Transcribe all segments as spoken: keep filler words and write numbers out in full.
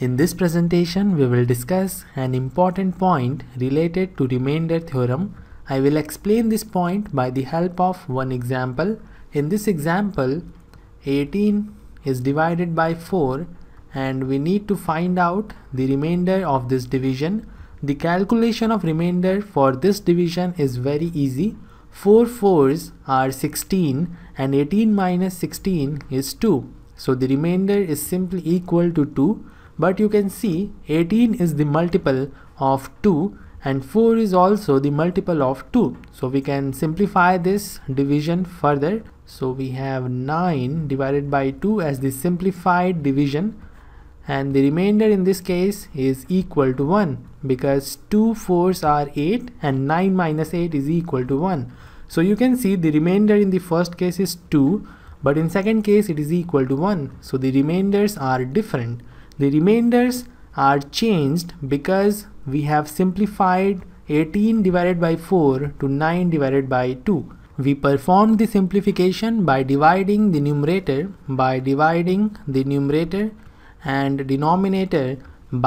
In this presentation, we will discuss an important point related to remainder theorem. I will explain this point by the help of one example. In this example, eighteen is divided by four and we need to find out the remainder of this division. The calculation of remainder for this division is very easy. four fours are sixteen and eighteen minus sixteen is two. So the remainder is simply equal to two. But you can see eighteen is the multiple of two and four is also the multiple of two. So we can simplify this division further. So we have nine divided by two as the simplified division. And the remainder in this case is equal to one, because two fours are eight and nine minus eight is equal to one. So you can see the remainder in the first case is two, but in second case it is equal to one. So the remainders are different. The remainders are changed because we have simplified eighteen divided by four to nine divided by two. We performed the simplification by dividing the numerator by dividing the numerator and denominator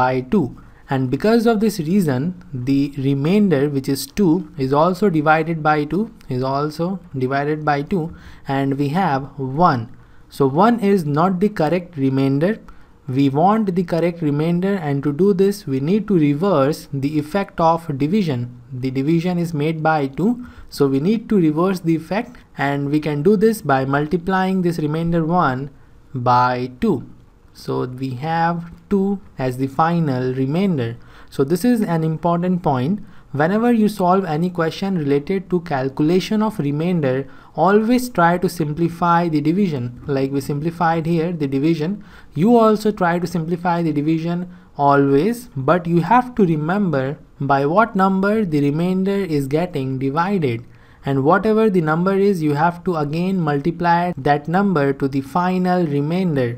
by two, and because of this reason the remainder, which is two, is also divided by two is also divided by two and we have one. So one is not the correct remainder. We want the correct remainder, and to do this we need to reverse the effect of division. The division is made by two, so we need to reverse the effect, and we can do this by multiplying this remainder one by two. So we have two as the final remainder. So this is an important point. Whenever you solve any question related to calculation of remainder, always try to simplify the division. Like we simplified here the division, you also try to simplify the division always, but you have to remember by what number the remainder is getting divided. And whatever the number is, you have to again multiply that number to the final remainder.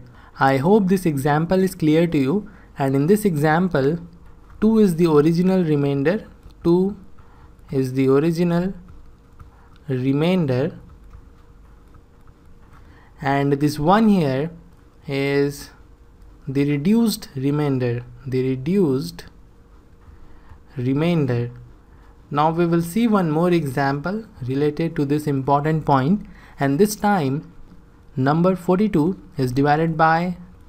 I hope this example is clear to you. And in this example, two is the original remainder. two is the original remainder, and this one here is the reduced remainder, the reduced remainder. Now we will see one more example related to this important point, and this time number forty-two is divided by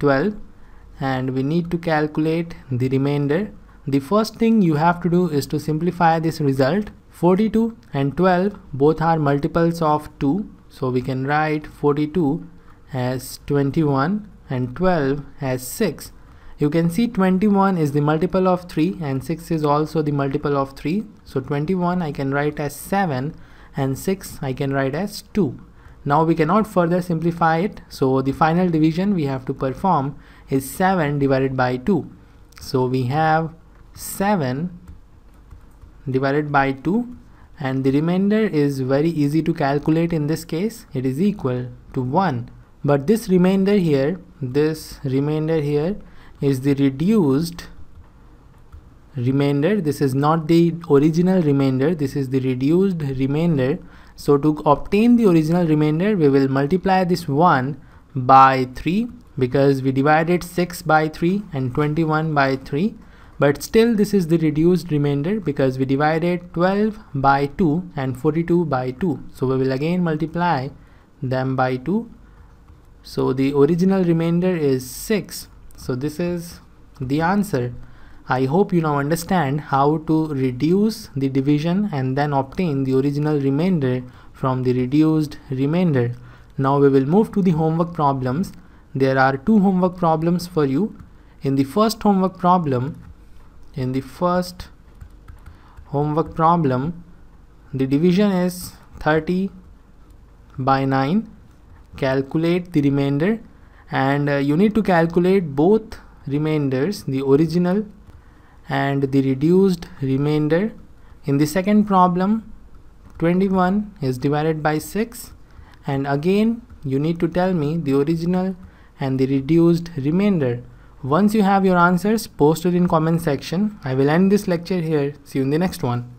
twelve and we need to calculate the remainder. The first thing you have to do is to simplify this result. forty-two and twelve both are multiples of two, so we can write forty-two as twenty-one and twelve as six. You can see twenty-one is the multiple of three and six is also the multiple of three. So twenty-one I can write as seven and six I can write as two. Now we cannot further simplify it, so the final division we have to perform is seven divided by two. So we have seven divided by two, and the remainder is very easy to calculate. In this case it is equal to one, but this remainder here this remainder here is the reduced remainder. This is not the original remainder, this is the reduced remainder. So to obtain the original remainder, we will multiply this one by three, because we divided six by three and twenty-one by three. But still this is the reduced remainder, because we divided twelve by two and forty-two by two. So we will again multiply them by two. So the original remainder is six. So this is the answer. I hope you now understand how to reduce the division and then obtain the original remainder from the reduced remainder. Now we will move to the homework problems. There are two homework problems for you. In the first homework problem, In the first homework problem, the division is thirty by nine. Calculate the remainder, and uh, you need to calculate both remainders, the original and the reduced remainder. In the second problem, twenty-one is divided by six, and again you need to tell me the original and the reduced remainder. Once you have your answers, post it in comment section. I will end this lecture here. See you in the next one.